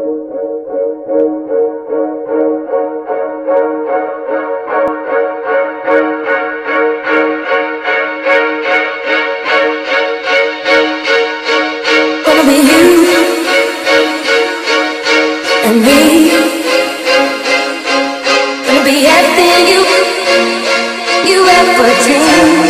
Gonna be everything you ever dreamed.